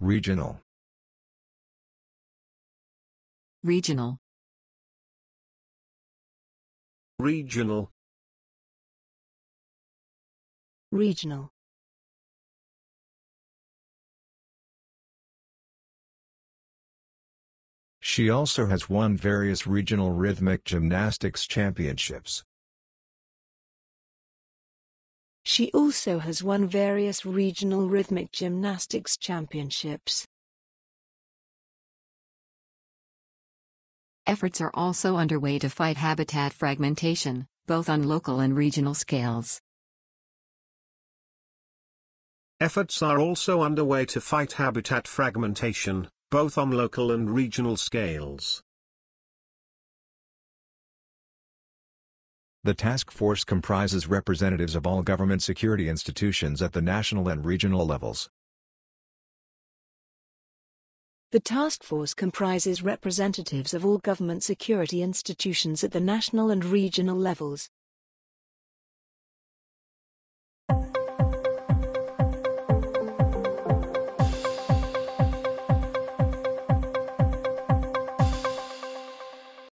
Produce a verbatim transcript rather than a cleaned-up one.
Regional. Regional. Regional. Regional. She also has won various regional rhythmic gymnastics championships. She also has won various regional rhythmic gymnastics championships. Efforts are also underway to fight habitat fragmentation, both on local and regional scales. Efforts are also underway to fight habitat fragmentation, both on local and regional scales. The task force comprises representatives of all government security institutions at the national and regional levels. The task force comprises representatives of all government security institutions at the national and regional levels.